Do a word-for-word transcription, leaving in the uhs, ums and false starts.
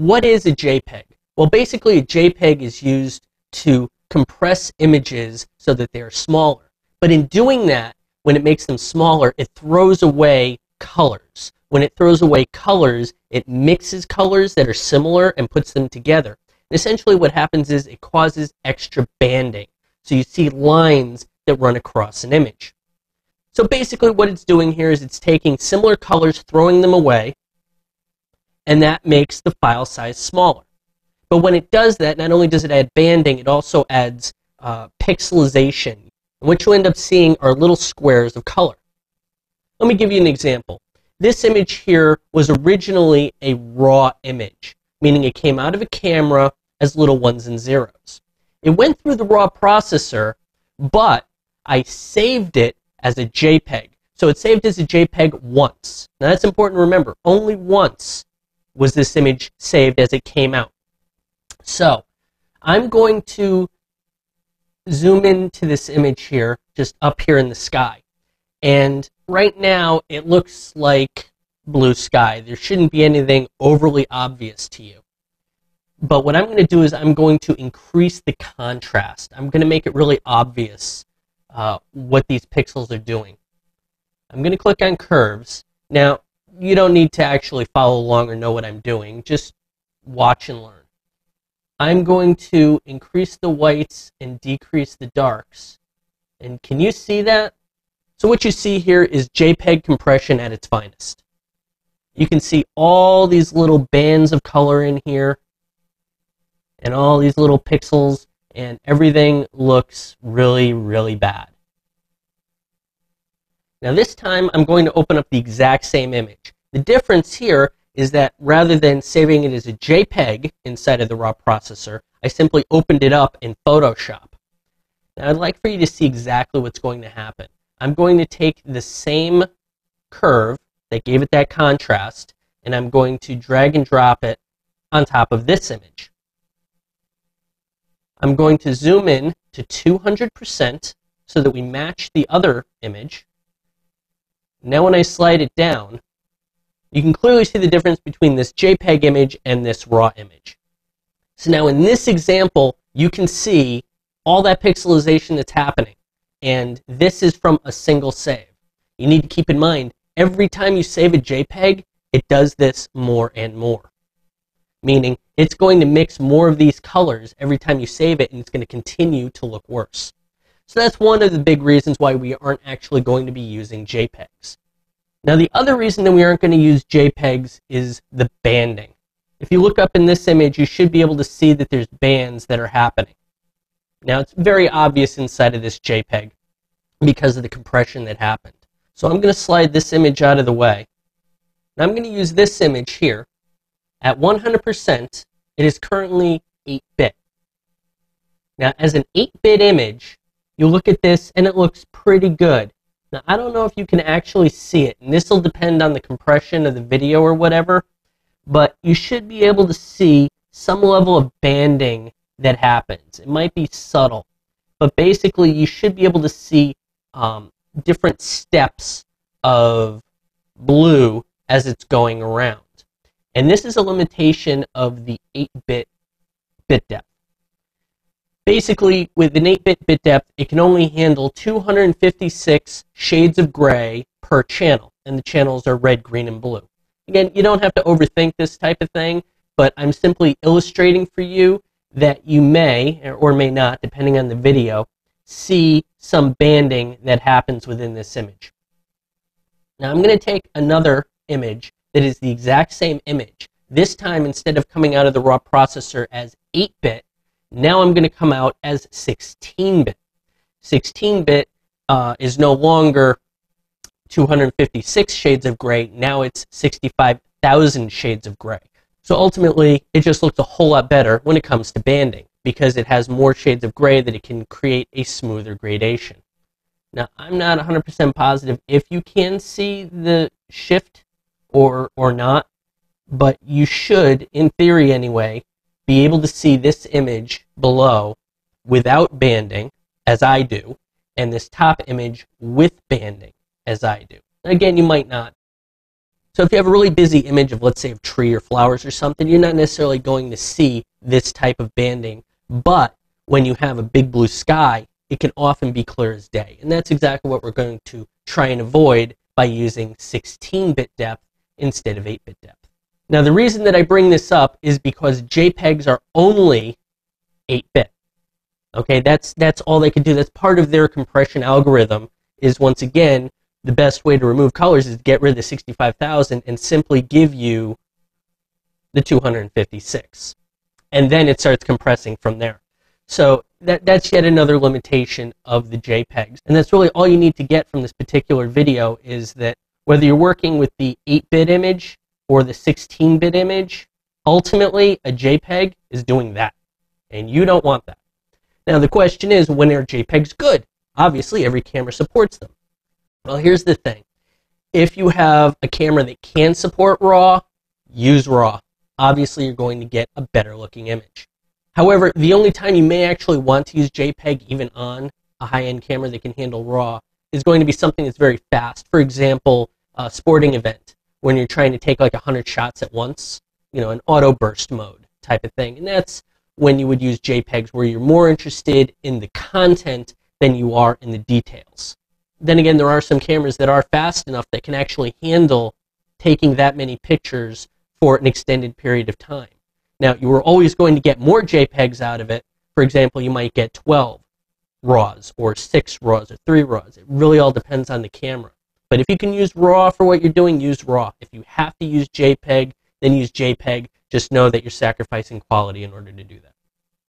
What is a JPEG? Well, basically a JPEG is used to compress images so that they are smaller. But in doing that, when it makes them smaller, it throws away colors. When it throws away colors, it mixes colors that are similar and puts them together. And essentially what happens is it causes extra banding. So you see lines that run across an image. So basically what it's doing here is it's taking similar colors, throwing them away, and that makes the file size smaller. But when it does that, not only does it add banding, it also adds uh, pixelization. And what you'll end up seeing are little squares of color. Let me give you an example. This image here was originally a raw image, meaning it came out of a camera as little ones and zeros. It went through the raw processor, but I saved it as a JPEG. So it saved as a JPEG once. Now that's important to remember. Only once was this image saved as it came out. So I'm going to zoom into this image here, just up here in the sky. And right now it looks like blue sky. There shouldn't be anything overly obvious to you. But what I'm going to do is I'm going to increase the contrast. I'm going to make it really obvious uh, what these pixels are doing. I'm going to click on curves. Now, you don't need to actually follow along or know what I'm doing. Just watch and learn. I'm going to increase the whites and decrease the darks. And can you see that? So what you see here is JPEG compression at its finest. You can see all these little bands of color in here, and all these little pixels, and everything looks really, really bad. Now this time I'm going to open up the exact same image. The difference here is that rather than saving it as a JPEG inside of the raw processor, I simply opened it up in Photoshop. Now I'd like for you to see exactly what's going to happen. I'm going to take the same curve that gave it that contrast, and I'm going to drag and drop it on top of this image. I'm going to zoom in to two hundred percent so that we match the other image. Now when I slide it down, you can clearly see the difference between this JPEG image and this raw image. So now in this example, you can see all that pixelization that's happening. And this is from a single save. You need to keep in mind, every time you save a JPEG, it does this more and more. Meaning, it's going to mix more of these colors every time you save it, and it's going to continue to look worse. So that's one of the big reasons why we aren't actually going to be using JPEGs. Now the other reason that we aren't going to use JPEGs is the banding. If you look up in this image, you should be able to see that there's bands that are happening. Now it's very obvious inside of this JPEG because of the compression that happened. So I'm going to slide this image out of the way. Now I'm going to use this image here. At one hundred percent, it is currently eight bit. Now as an eight bit image, you look at this and it looks pretty good. Now, I don't know if you can actually see it, and this will depend on the compression of the video or whatever, but you should be able to see some level of banding that happens. It might be subtle, but basically you should be able to see um, different steps of blue as it's going around. And this is a limitation of the eight bit bit depth. Basically, with an eight bit bit depth, it can only handle two hundred fifty-six shades of gray per channel, and the channels are red, green, and blue. Again, you don't have to overthink this type of thing, but I'm simply illustrating for you that you may, or may not, depending on the video, see some banding that happens within this image. Now I'm going to take another image that is the exact same image. This time, instead of coming out of the raw processor as eight bit, now I'm going to come out as sixteen bit. sixteen bit uh, is no longer two hundred fifty-six shades of gray, now it's sixty-five thousand shades of gray. So ultimately, it just looks a whole lot better when it comes to banding, because it has more shades of gray that it can create a smoother gradation. Now, I'm not one hundred percent positive if you can see the shift or, or not, but you should, in theory anyway, be able to see this image below without banding, as I do, and this top image with banding, as I do. Again, you might not. So if you have a really busy image of, let's say, a tree or flowers or something, you're not necessarily going to see this type of banding. But when you have a big blue sky, it can often be clear as day. And that's exactly what we're going to try and avoid by using sixteen bit depth instead of eight bit depth. Now, the reason that I bring this up is because JPEGs are only eight bit. Okay, that's, that's all they can do. That's part of their compression algorithm is, once again, the best way to remove colors is to get rid of the sixty-five thousand and simply give you the two hundred fifty-six. And then it starts compressing from there. So that, that's yet another limitation of the JPEGs. And that's really all you need to get from this particular video, is that whether you're working with the eight bit image or the sixteen bit image, ultimately a JPEG is doing that. And you don't want that. Now the question is, when are JPEGs good? Obviously every camera supports them. Well, here's the thing. If you have a camera that can support RAW, use RAW. Obviously, you're going to get a better looking image. However, the only time you may actually want to use JPEG, even on a high-end camera that can handle RAW, is going to be something that's very fast. For example, a sporting event, when you're trying to take like one hundred shots at once, you know, an auto burst mode type of thing. And that's when you would use JPEGs, where you're more interested in the content than you are in the details. Then again, there are some cameras that are fast enough that can actually handle taking that many pictures for an extended period of time. Now, you are always going to get more JPEGs out of it. For example, you might get twelve RAWs or six RAWs or three RAWs. It really all depends on the camera. But if you can use RAW for what you're doing, use RAW. If you have to use JPEG, then use JPEG. Just know that you're sacrificing quality in order to do that.